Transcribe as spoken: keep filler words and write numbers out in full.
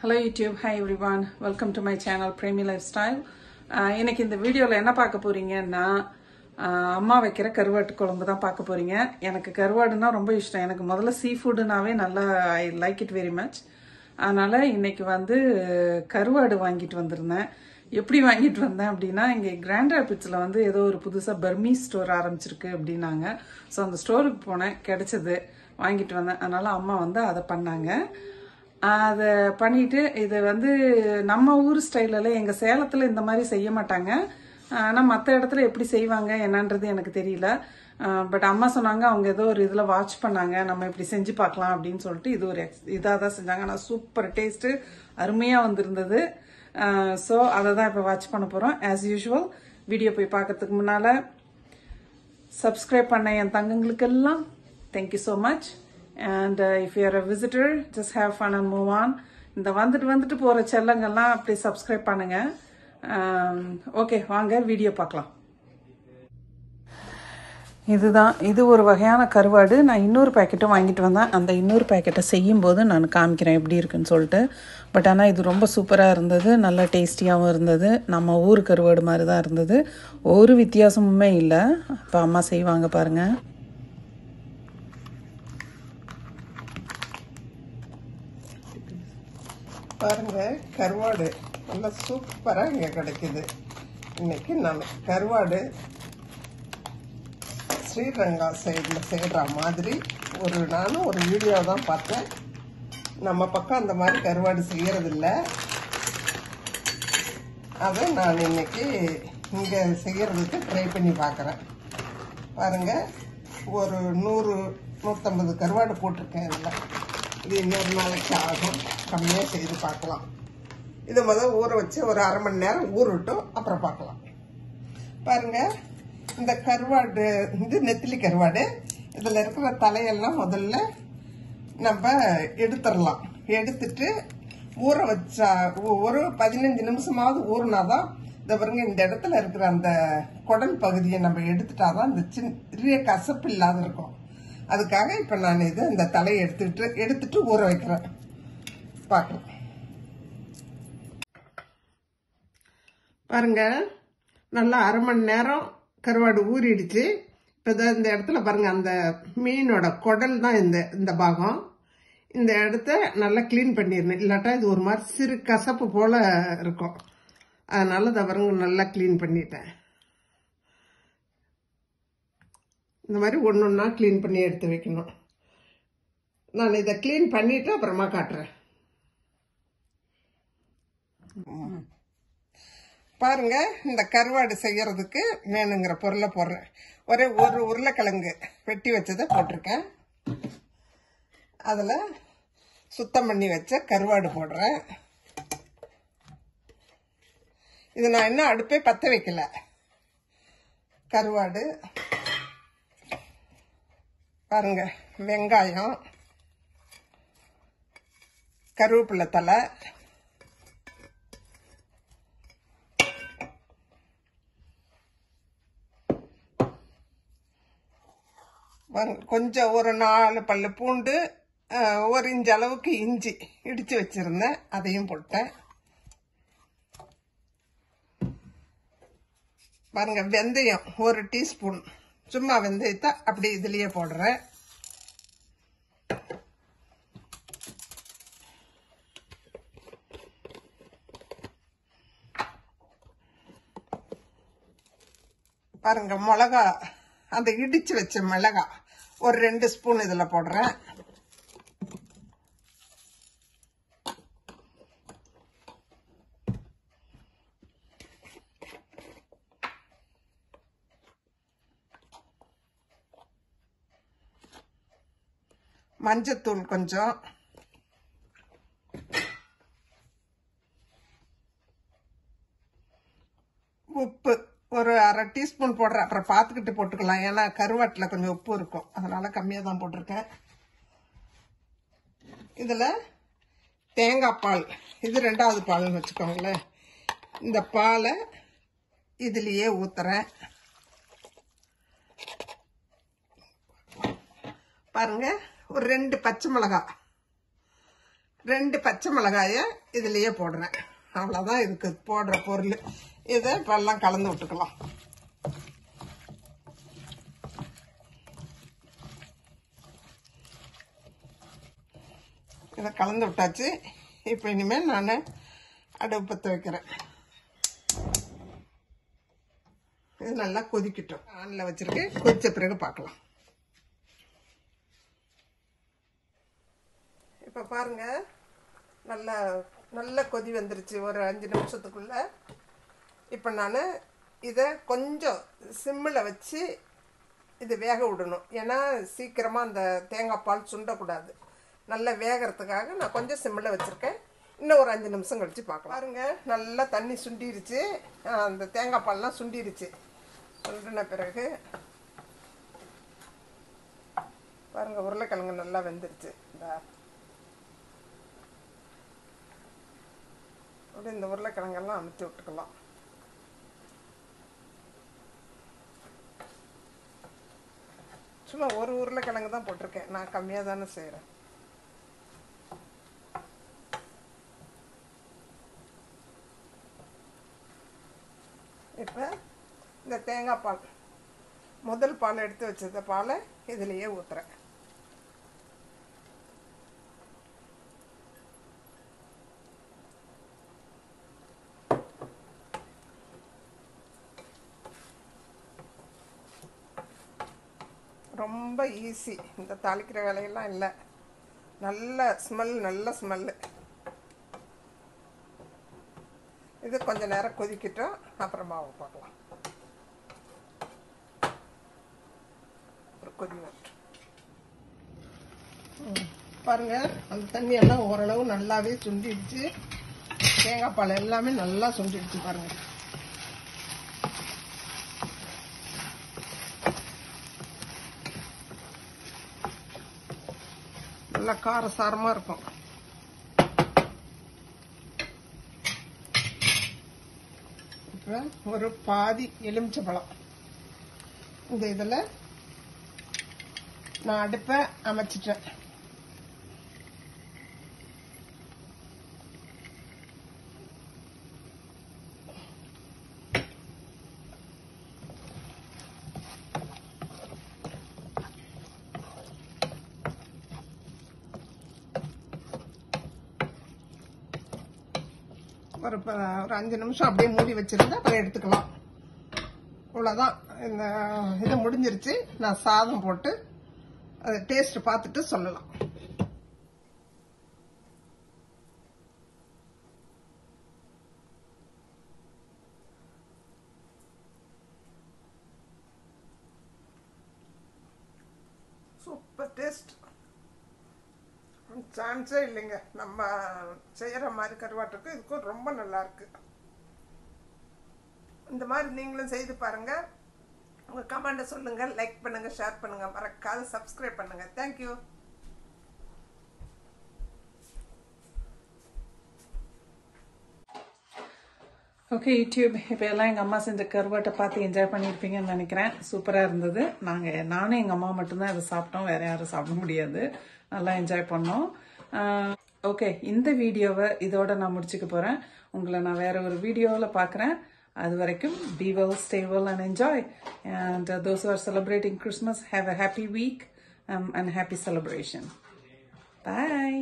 Hello YouTube, hi everyone, welcome to my channel Premi lifestyle. இன்னைக்கு இந்த வீடியோவில் என்ன பார்க்க போறீங்கன்னா, அம்மா வைக்கிற கருவாட்டு குழம்பு தான் பார்க்க போறீங்க. எனக்கு கருவாடுனா ரொம்ப இஷ்டம். எனக்கு முதல்ல சீ ஃபுட்டுனாவே நல்லா I like it very much. அதனால் இன்னைக்கு வந்து கருவாடு வாங்கிட்டு வந்திருந்தேன். எப்படி வாங்கிட்டு வந்தேன் அப்படின்னா, இங்கே கிராண்ட் ராபிட்ஸில் வந்து ஏதோ ஒரு புதுசாக பர்மி ஸ்டோர் ஆரம்பிச்சிருக்கு அப்படின்னாங்க. ஸோ அந்த ஸ்டோருக்கு போனேன், கிடைச்சது, வாங்கிட்டு வந்தேன். அதனால் அம்மா வந்து அதை பண்ணாங்க. அதை பண்ணிட்டு, இது வந்து நம்ம ஊர் ஸ்டைலில், எங்கள் சேலத்தில் இந்த மாதிரி செய்ய மாட்டாங்க. ஆனால் மற்ற இடத்துல எப்படி செய்வாங்க என்னன்றது எனக்கு தெரியல. பட் அம்மா சொன்னாங்க, அவங்க ஏதோ ஒரு இதில் வாட்ச் பண்ணாங்க, நம்ம இப்படி செஞ்சு பார்க்கலாம் அப்படின்னு சொல்லிட்டு இது ஒரு எக்ஸ் இதாக தான் செஞ்சாங்க. ஆனால் சூப்பர் டேஸ்ட்டு, அருமையாக வந்திருந்தது. ஸோ அதை தான் இப்போ வாட்ச் பண்ண போகிறோம். ஆஸ் யூஷுவல், வீடியோ போய் பார்க்கறதுக்கு முன்னால் சப்ஸ்கிரைப் பண்ண என் தங்கங்களுக்கெல்லாம் thank you so much. And uh, if you are a visitor, just have fun and move on. இந்த வந்துட்டு வந்துட்டு போகிற செல்லங்கள்லாம் அப்படி சப்ஸ்கிரைப் பண்ணுங்க. ஓகே, வாங்க வீடியோ பார்க்கலாம். இதுதான், இது ஒரு வகையான கருவாடு. நான் இன்னொரு பேக்கெட்டும் வாங்கிட்டு வந்தேன். அந்த இன்னொரு பேக்கெட்டை செய்யும்போது நான் காமிக்கிறேன் எப்படி இருக்குன்னு சொல்லிட்டு. பட் ஆனால் இது ரொம்ப சூப்பராக இருந்தது, நல்லா டேஸ்டியாகவும் இருந்தது. நம்ம ஊர் கருவாடு மாதிரி தான் இருந்தது, ஒரு வித்தியாசமுமே இல்லை. இப்போ அம்மா செய்வாங்க பாருங்கள். பாருங்கள், கருவாடு நல்லா சூப்பராக இங்கே கிடைக்கிது. இன்றைக்கி நான் கருவாடு ஸ்ரீரங்கா சைடில் செய்கிற மாதிரி ஒரு நானும் ஒரு வீடியோ தான் பார்த்தேன். நம்ம பக்கம் அந்த மாதிரி கருவாடு செய்கிறதில்ல. அதை நான் இன்றைக்கி இங்கே செய்கிறதுக்கு ட்ரை பண்ணி பார்க்குறேன். பாருங்கள், ஒரு நூறு நூற்றம்பது கருவாடு போட்டிருக்கேன். இதில் இது இன்னொரு நாளைக்கு ஆகும், கம்மியாக செய்து பார்க்கலாம். இதை முதல் ஊற வச்சு ஒரு அரை மணி நேரம் ஊறட்டும், அப்புறம் பார்க்கலாம். பாருங்கள், இந்த கருவாடு வந்து நெத்திலி கருவாடு. இதில் இருக்கிற தலையெல்லாம் முதல்ல நம்ம எடுத்துடலாம். எடுத்துட்டு ஊற வச்சா ஒரு பதினஞ்சு நிமிஷமாவது ஊறினாதான். இந்த பாருங்க, இந்த இடத்துல இருக்கிற அந்த குடல் பகுதியை நம்ம எடுத்துட்டா தான் இந்த சிறிய கசப்பு இல்லாத இருக்கும். அதுக்காக இப்போ நான் இது இந்த தலையை எடுத்துட்டு எடுத்துட்டு ஊற வைக்கிறேன். பார்க்கலாம் பாருங்க, நல்லா அரை மணி நேரம் கருவாடு ஊறிடுச்சு. இப்போ தான் இந்த இடத்துல பாருங்க, அந்த மீனோட குடல் தான் இந்த இந்த பாகம். இந்த இடத்த நல்லா கிளீன் பண்ணிடணும், இல்லாட்டா இது ஒரு மாதிரி சிறு கசப்பு போல இருக்கும். அதனால இதை பாருங்க, நல்லா கிளீன் பண்ணிட்டேன். இந்த மாதிரி ஒன்று ஒன்றா க்ளீன் பண்ணி எடுத்து வைக்கணும். நான் இதை க்ளீன் பண்ணிவிட்டு அப்புறமா காட்டுறேன். பாருங்கள், இந்த கருவாடு செய்கிறதுக்கு வேணுங்கிற பொருளை போடுறேன். ஒரே ஒரு உருளைக்கிழங்கு வெட்டி வச்சதை போட்டிருக்கேன். அதில் சுத்தம் பண்ணி வச்ச கருவாடு போடுறேன். இது நான் இன்னும் அடுப்பே பற்ற வைக்கல. கருவாடு பாருங்க, வெங்காயம், கருவேப்பிலை தலை, கொஞ்சம் ஒரு நாலு பல்லு பூண்டு, ஒரு இஞ்சி அளவுக்கு இஞ்சி இடிச்சு வச்சிருந்தேன், அதையும் போட்டேன். பாருங்க, வெந்தயம் ஒரு டீஸ்பூன், சும்மா வெந்தயத்தை அப்படி இதுலேயே போடுறேன். பாருங்க, மிளகா, அந்த இடிச்சு வச்ச மிளகா ஒரு ரெண்டு ஸ்பூன் இதில் போடுறேன். மஞ்சத்தூள் கொஞ்சம், உப்பு ஒரு அரை டீஸ்பூன் போடுறேன். அப்புறம் பார்த்துக்கிட்டு போட்டுக்கலாம், ஏன்னா கருவாட்டில் கொஞ்சம் உப்பு இருக்கும், அதனால கம்மியாக தான் போட்டிருக்கேன். இதில் தேங்காய் பால், இது ரெண்டாவது பால்னு வச்சுக்கோங்களேன். இந்த பாலை இதுலேயே ஊற்றுறேன். பாருங்கள், ஒரு ரெண்டு பச்சை மிளகாய் ரெண்டு பச்சை மிளகாயை இதுலேயே போடுறேன். அவ்வளோதான் இதுக்கு போடுற பொருள். இதை இப்பெல்லாம் கலந்து விட்டுக்கலாம். இதை கலந்து விட்டாச்சு. இப்போ இனிமேல் நான் அடுப்பு பற்ற வைக்கிறேன். இது நல்லா கொதிக்கட்டும். ஆனில் வச்சுருக்கு, கொதித்த பிறகு பார்க்கலாம். இப்போ பாருங்கள், நல்லா நல்லா கொதி வந்துருச்சு. ஒரு அஞ்சு நிமிஷத்துக்குள்ளே இப்போ நான் இதை கொஞ்சம் சிம்மில் வச்சு இது வேக விடணும். ஏன்னா சீக்கிரமாக அந்த தேங்காய் பால் சுண்டக்கூடாது. நல்லா வேகிறதுக்காக நான் கொஞ்சம் சிம்மில் வச்சுருக்கேன். இன்னும் ஒரு அஞ்சு நிமிஷம் கழித்து பார்க்கலாம். பாருங்கள், நல்லா தண்ணி சுண்டிருச்சு. அந்த தேங்காய் பால்லாம் சுண்டிருச்சு. சுண்டின பிறகு பாருங்கள், உருளைக்கிழங்கு நல்லா வெந்துருச்சு. இந்த அப்படி இந்த உருளைக்கிழங்கெல்லாம் அமுத்தி விட்டுக்கலாம். சும்மா ஒரு உருளைக்கிழங்கு தான் போட்டிருக்கேன், நான் கம்மியாக தானே செய்கிறேன். இப்போ இந்த தேங்காய் பால், முதல் பால் எடுத்து வச்சத பாலை இதுலேயே ஊற்றுறேன். ரொம்ப ஈஸி, இந்த தாளிக்கிற வேலையெல்லாம் இல்லை. நல்ல ஸ்மெல், நல்ல ஸ்மெல்லு. இது கொஞ்சம் நேரம் கொதிக்கிட்டோம், அப்புறமா பார்க்கலாம். ஒரு கொதி வரட்டும். பாருங்கள், அந்த தண்ணியெல்லாம் ஓரளவு நல்லாவே சுண்டிடுச்சு. தேங்காய் பால் எல்லாமே நல்லா சுண்டிடுச்சு. பாருங்கள், நல்லா காரசாரமாக இருக்கும். ஒரு பாதி எலுமிச்சம்பழம் இந்த இதில் நான் அடுப்பை அமைச்சிட்டேன். ஒரு ஒரு அஞ்சு நிமிஷம் அப்படியே மூடி வச்சுருந்தா அப்புறம் எடுத்துக்கலாம். அவ்வளோதான். இந்த இதை முடிஞ்சிருச்சு. நான் சாதம் போட்டு அதை டேஸ்ட்டு பார்த்துட்டு சொல்லலாம். சூப்பர் டேஸ்ட், சான்ஸே இல்லைங்க. நம்ம செய்கிற மாதிரி கருவாட்டுக்கும் இதுக்கும் ரொம்ப நல்லாயிருக்கு. இந்த மாதிரி நீங்களும் செய்து பாருங்கள். உங்கள் கமெண்ட்டை சொல்லுங்கள், லைக் பண்ணுங்கள், ஷேர் பண்ணுங்கள், மறக்காது சப்ஸ்கிரைப் பண்ணுங்கள். தேங்க்யூ. ஓகே யூடியூப், இப்போ எல்லாம் எங்கள் அம்மா செஞ்ச கருவாட்டை பார்த்து என்ஜாய் பண்ணியிருப்பீங்கன்னு நினைக்கிறேன். சூப்பராக இருந்தது. நாங்கள் நானும் எங்கள் அம்மா மட்டும்தான் அதை சாப்பிட்டோம். வேறு யாரும் சாப்பிட முடியாது. நல்லா என்ஜாய் பண்ணோம். ஓகே, இந்த வீடியோவை இதோட நான் முடிச்சுக்க போகிறேன். உங்களை நான் வேறு ஒரு வீடியோவில் பார்க்குறேன். அது வரைக்கும் be well, stay well and enjoy. And those who are celebrating Christmas, have a happy week and happy celebration. Bye.